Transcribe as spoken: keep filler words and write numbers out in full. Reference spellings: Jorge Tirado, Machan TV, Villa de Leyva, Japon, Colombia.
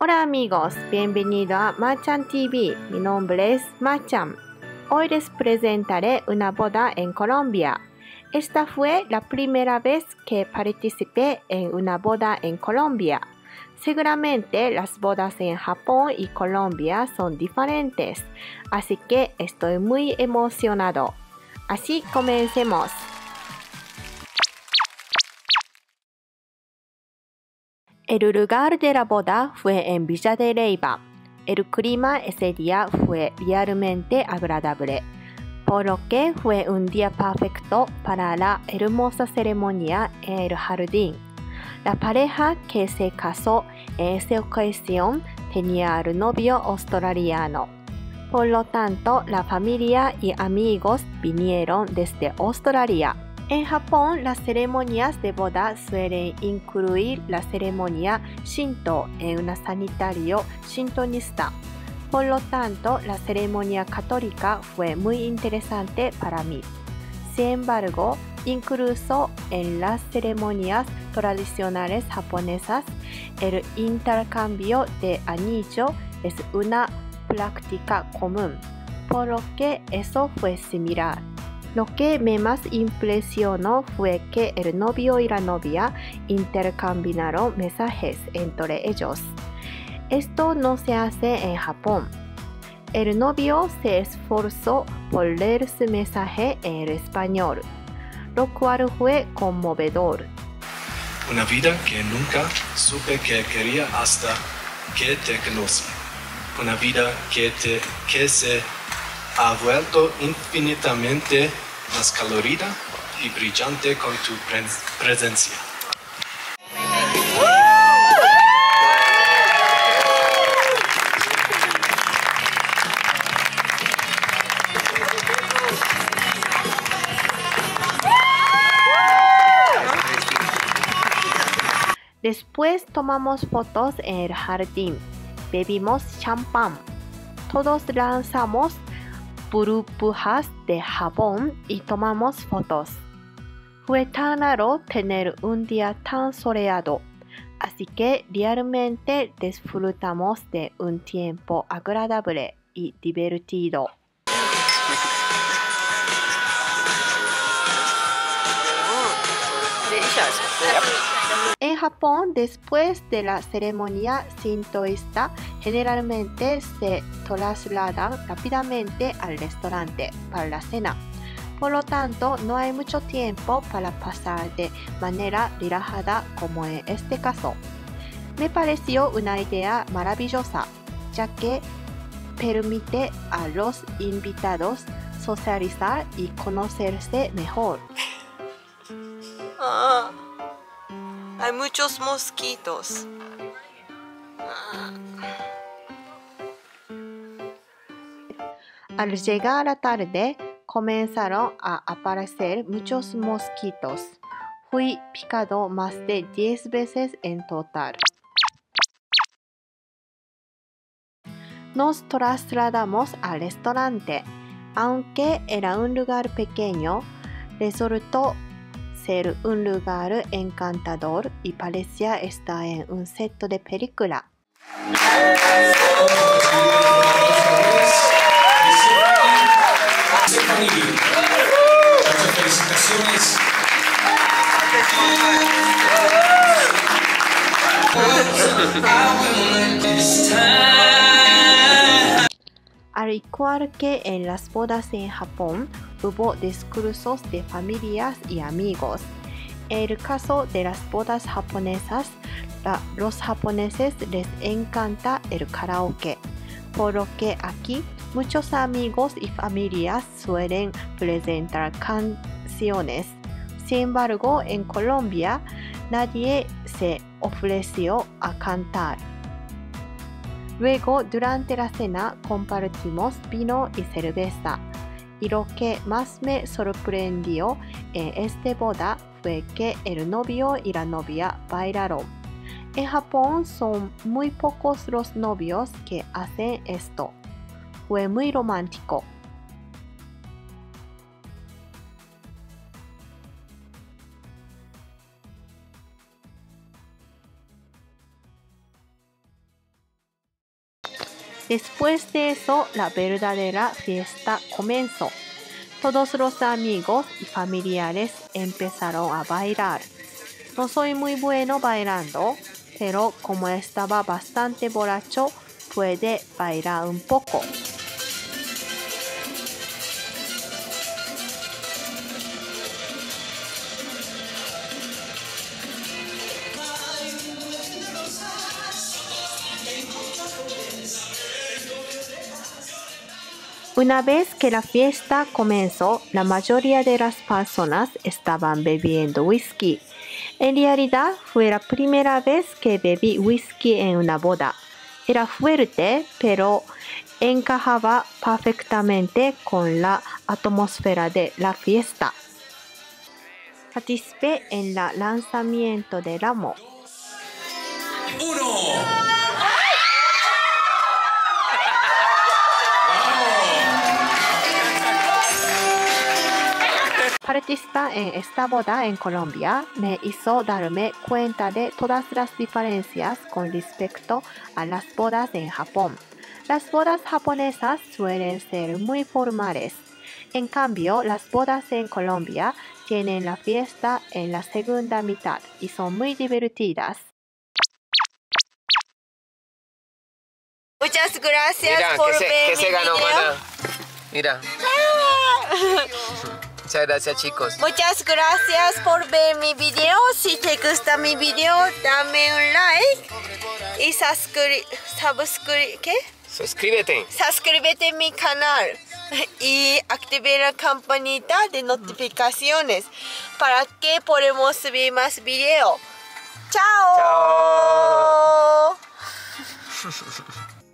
Hola amigos, bienvenido a Machan T V. Mi nombre es Machan. Hoy les presentaré una boda en Colombia. Esta fue la primera vez que participé en una boda en Colombia. Seguramente las bodas en Japón y Colombia son diferentes, así que estoy muy emocionado. Así comencemos. El lugar de la boda fue en Villa de Leyva. El clima ese día fue realmente agradable, por lo que fue un día perfecto para la hermosa ceremonia en el jardín. La pareja que se casó en esa ocasión tenía al novio australiano. Por lo tanto, la familia y amigos vinieron desde Australia. En Japón, las ceremonias de boda suelen incluir la ceremonia shinto en un sanitario shintoísta. Por lo tanto, la ceremonia católica fue muy interesante para mí. Sin embargo, incluso en las ceremonias tradicionales japonesas, el intercambio de anillo es una práctica común, por lo que eso fue similar. Lo que me más impresionó fue que el novio y la novia intercambiaron mensajes entre ellos. Esto no se hace en Japón. El novio se esforzó por leer su mensaje en español, lo cual fue conmovedor. Una vida que nunca supe que quería hasta que te conocí. Una vida que, te, que se ha vuelto infinitamente más colorida y brillante con tu pre presencia. Después tomamos fotos en el jardín, bebimos champán, todos lanzamos burbujas de jabón y tomamos fotos. Fue tan raro tener un día tan soleado, así que realmente disfrutamos de un tiempo agradable y divertido. En Japón, después de la ceremonia sintoísta, generalmente se trasladan rápidamente al restaurante para la cena. Por lo tanto, no hay mucho tiempo para pasar de manera relajada como en este caso. Me pareció una idea maravillosa, ya que permite a los invitados socializar y conocerse mejor. Ah, hay muchos mosquitos. Ah. Al llegar la tarde, comenzaron a aparecer muchos mosquitos. Fui picado más de diez veces en total. Nos trasladamos al restaurante. Aunque era un lugar pequeño, resultó ser un lugar encantador y parecía estar en un set de película. Al igual que en las bodas en Japón, hubo discursos de familias y amigos. En el caso de las bodas japonesas, a los japoneses les encanta el karaoke, por lo que aquí muchos amigos y familias suelen presentar canciones. Sin embargo, en Colombia nadie se ofreció a cantar. Luego, durante la cena compartimos vino y cerveza. Y lo que más me sorprendió en esta boda fue que el novio y la novia bailaron. En Japón son muy pocos los novios que hacen esto. Fue muy romántico. Después de eso, la verdadera fiesta comenzó. Todos los amigos y familiares empezaron a bailar. No soy muy bueno bailando, pero como estaba bastante borracho, pude bailar un poco. Una vez que la fiesta comenzó, la mayoría de las personas estaban bebiendo whisky. En realidad, fue la primera vez que bebí whisky en una boda. Era fuerte, pero encajaba perfectamente con la atmósfera de la fiesta. Participé en el lanzamiento del ramo. ¡Uno! Participar en esta boda en Colombia me hizo darme cuenta de todas las diferencias con respecto a las bodas en Japón. Las bodas japonesas suelen ser muy formales. En cambio, las bodas en Colombia tienen la fiesta en la segunda mitad y son muy divertidas. Muchas gracias. Mira, por que ver se, que mi se ganó, video. Maná. Mira. Muchas gracias, chicos. Muchas gracias por ver mi video. Si te gusta mi video, dame un like y suscri suscri ¿qué? suscríbete. Suscríbete a mi canal y active la campanita de notificaciones para que podamos subir más videos. ¡Chao! ¡Chao!